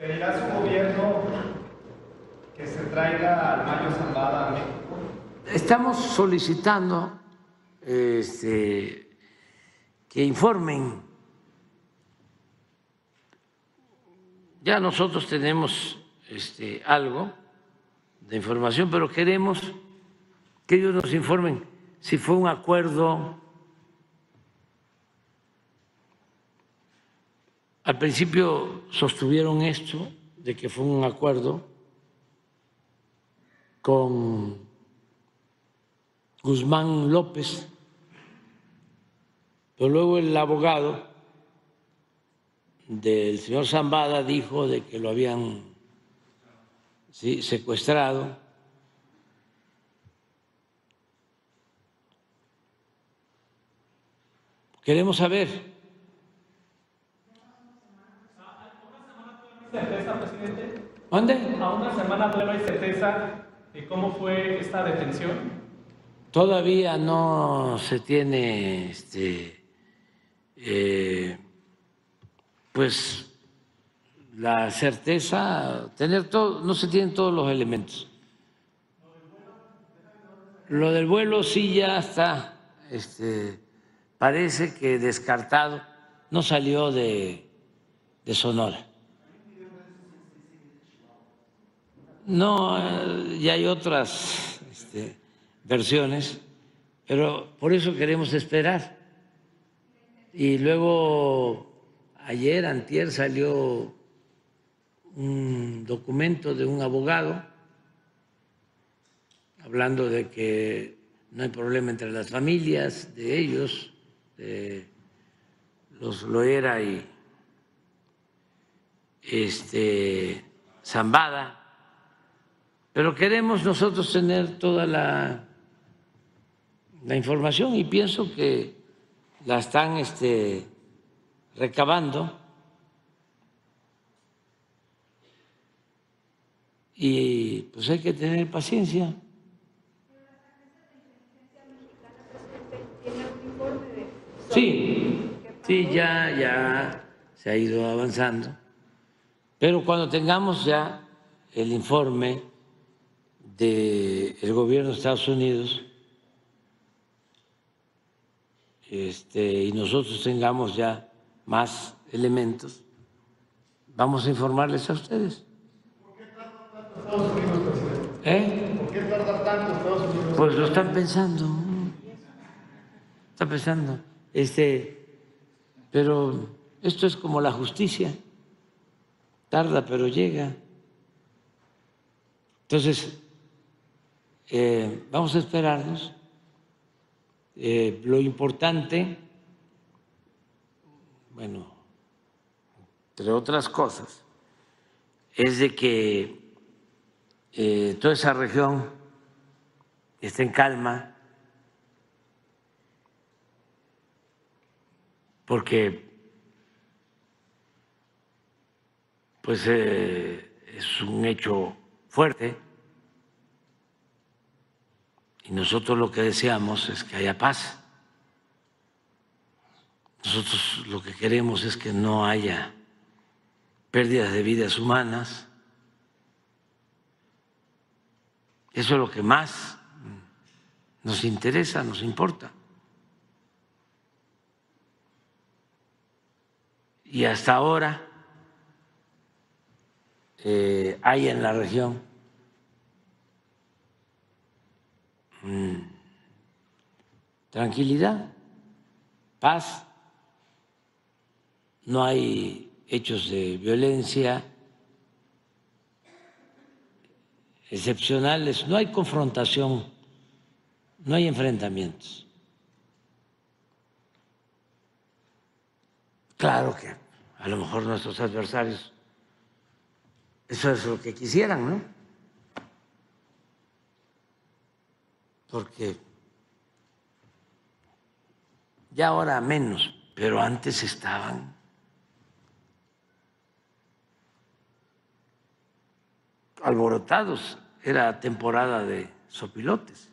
¿Pedirá su gobierno que se traiga al Mayo Zambada a México? Estamos solicitando que informen. Ya nosotros tenemos algo de información, pero queremos que ellos nos informen si fue un acuerdo. Al principio sostuvieron esto, de que fue un acuerdo con Guzmán López, pero luego el abogado del señor Zambada dijo de que lo habían secuestrado. Queremos saber. ¿Dónde? A una semana todavía no hay certeza de cómo fue esta detención. Todavía no se tiene pues la certeza, no se tienen todos los elementos. Lo del vuelo sí ya está, parece que descartado, no salió de Sonora. No, ya hay otras versiones, pero por eso queremos esperar. Y luego ayer, antier, salió un documento de un abogado hablando de que no hay problema entre las familias de ellos, de los Loera y Zambada, pero queremos nosotros tener toda la información y pienso que la están recabando y pues hay que tener paciencia. Sí, ya se ha ido avanzando, pero cuando tengamos ya el informe del gobierno de Estados Unidos y nosotros tengamos ya más elementos, vamos a informarles a ustedes. ¿Por qué tarda tanto Estados Unidos, presidente? ¿Por qué tarda tanto Estados Unidos? Pues lo están pensando. Pero esto es como la justicia. Tarda, pero llega. Entonces, vamos a esperarnos. Lo importante, bueno, entre otras cosas, es de que toda esa región esté en calma, porque pues es un hecho fuerte y nosotros lo que deseamos es que haya paz. Nosotros lo que queremos es que no haya pérdidas de vidas humanas. Eso es lo que más nos interesa, nos importa. Y hasta ahora hay en la región tranquilidad, paz. No hay hechos de violencia excepcionales, no hay confrontación, no hay enfrentamientos. Claro que a lo mejor nuestros adversarios, eso es lo que quisieran, ¿no? Porque ya ahora menos, pero antes estaban alborotados, era temporada de sopilotes.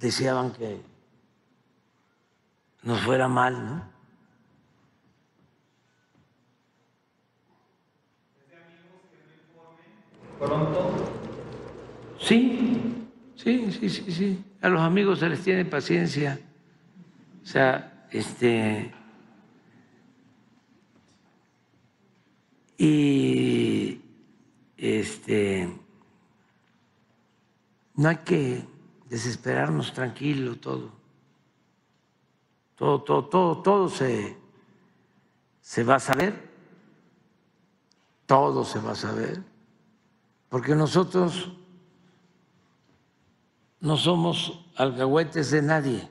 Deseaban que nos fuera mal, ¿no? pronto? Sí. A los amigos se les tiene paciencia. O sea, no hay que desesperarnos, tranquilo, todo se va a saber, todo se va a saber, porque nosotros no somos alcahuetes de nadie,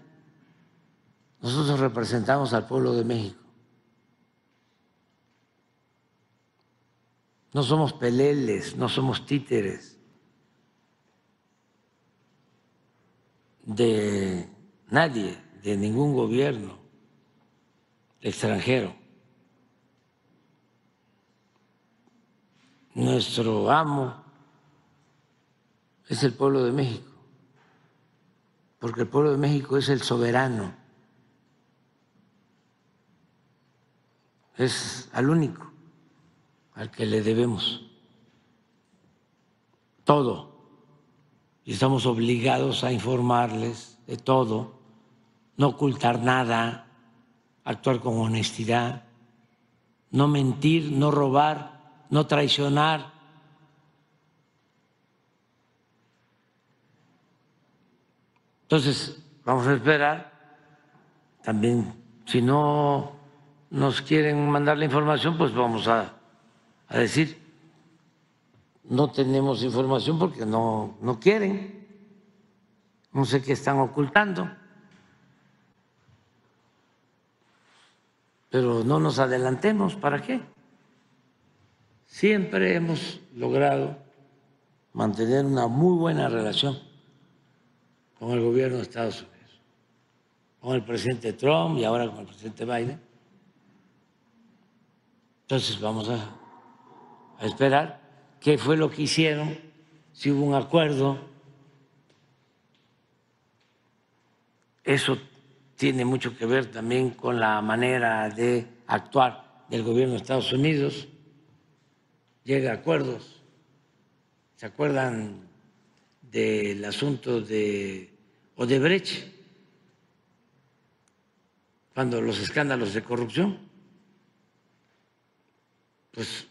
nosotros representamos al pueblo de México. No somos peleles, no somos títeres de nadie, de ningún gobierno extranjero. Nuestro amo es el pueblo de México, porque el pueblo de México es el soberano, es al único al que le debemos todo. Y estamos obligados a informarles de todo, no ocultar nada, actuar con honestidad, no mentir, no robar, no traicionar. Entonces, vamos a esperar. También, si no nos quieren mandar la información, pues vamos a decir, no tenemos información porque no quieren, no sé qué están ocultando, pero no nos adelantemos, ¿para qué? Siempre hemos logrado mantener una muy buena relación con el gobierno de Estados Unidos, con el presidente Trump y ahora con el presidente Biden. Entonces vamos a esperar qué fue lo que hicieron, si hubo un acuerdo. Eso tiene mucho que ver también con la manera de actuar del gobierno de Estados Unidos. Llega a acuerdos. ¿Se acuerdan del asunto de Odebrecht? Cuando los escándalos de corrupción, pues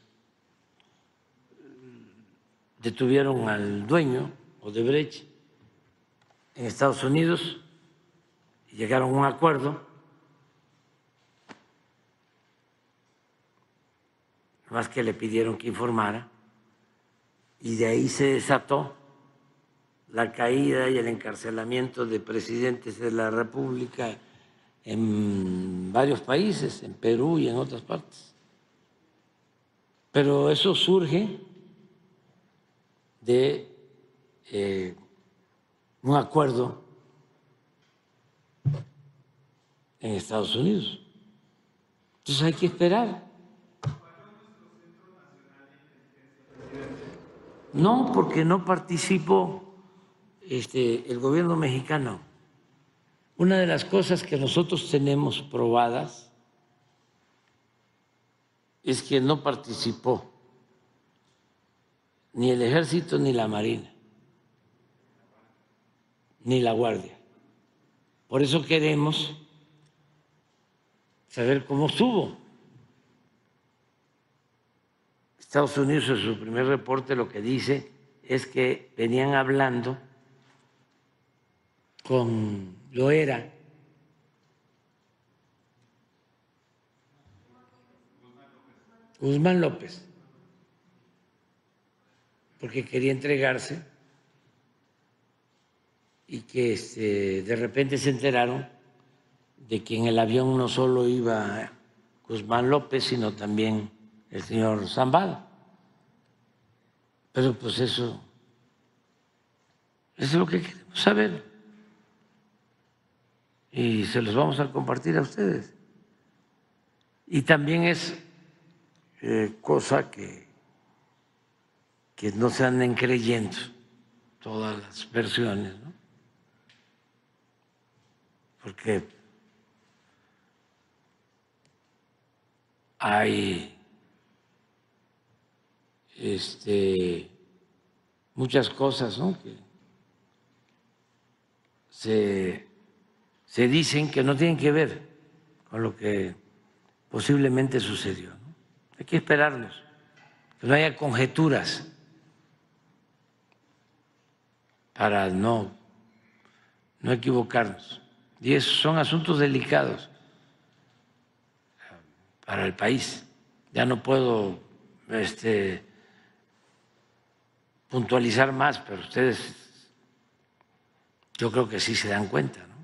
detuvieron al dueño, Odebrecht, en Estados Unidos, y llegaron a un acuerdo. Más que le pidieron que informara, y de ahí se desató la caída y el encarcelamiento de presidentes de la República en varios países, en Perú y en otras partes. Pero eso surge de un acuerdo en Estados Unidos. Entonces hay que esperar. No, porque no participó el gobierno mexicano. Una de las cosas que nosotros tenemos probadas es que no participó ni el ejército, ni la marina, ni la guardia. Por eso queremos saber cómo estuvo. Estados Unidos, en su primer reporte, lo que dice es que venían hablando con Loera, Guzmán López, porque quería entregarse, y que de repente se enteraron de que en el avión no solo iba Guzmán López, sino también el señor Zambada. Pero pues eso es lo que queremos saber, y se los vamos a compartir a ustedes. Y también es cosa que no se anden creyendo todas las versiones, ¿no? Porque hay muchas cosas, ¿no?, que se dicen que no tienen que ver con lo que posiblemente sucedió, ¿no? Hay que esperarnos, que no haya conjeturas para no equivocarnos. Y esos son asuntos delicados para el país. Ya no puedo puntualizar más, pero ustedes yo creo que sí se dan cuenta, ¿no?,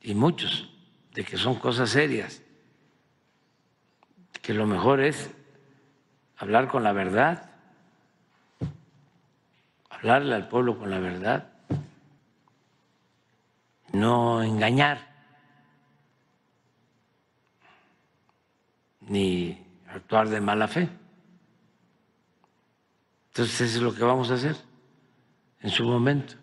y muchos, de que son cosas serias, que lo mejor es hablar con la verdad, hablarle al pueblo con la verdad, no engañar ni actuar de mala fe. Entonces eso es lo que vamos a hacer en su momento.